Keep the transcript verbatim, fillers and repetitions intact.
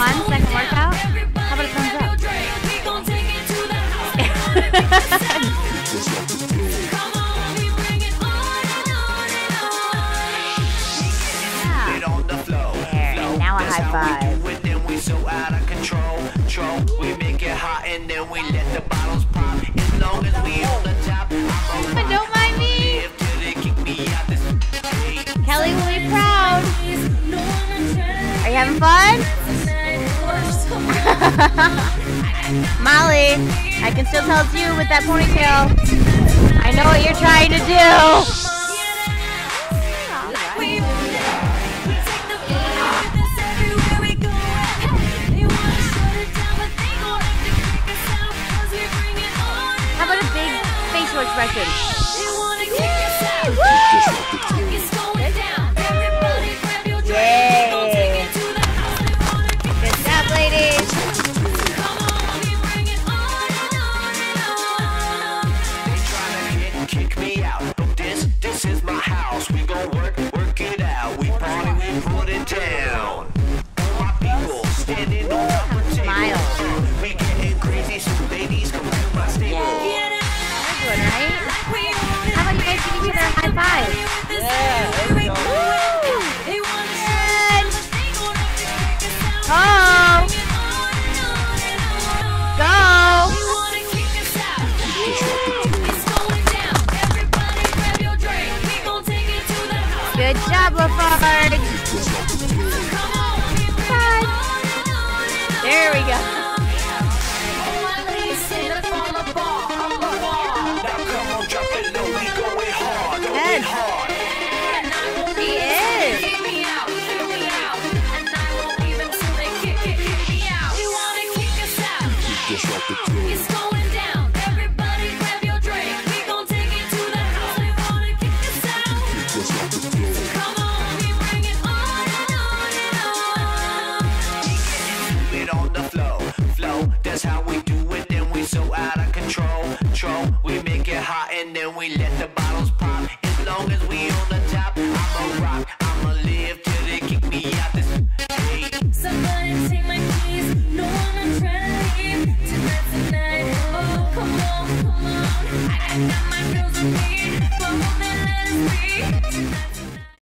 fun second workout? How about it thumbs up? Yeah. Now a high five. So out of control, control, we make it hot and then we let the bottles pop. As long as we on the top, I'm but don't mind me. Kelly will be proud. Are you having fun? Molly, I can still tell it's you with that ponytail. I know what you're trying to do. Expression. Yay! Good job, ladies. Kick me out. This, this is my house. We gon' work, work it out. We party, we put it down. My people standing on our table. We getting crazy, so ladies come to my stable. Right? How about you guys give each other a high five? Yeah, there we go. Woo! Good. Go! Go! Good job, LaFarge. Fun. There we go. It's going down. Everybody grab your drink. We gon' take it to the house. We wanna kick this out. Come on, we bring it on and on and on. We get on the flow, flow. That's how we do it. Then we so out of control, control. We make it hot and then we let the body.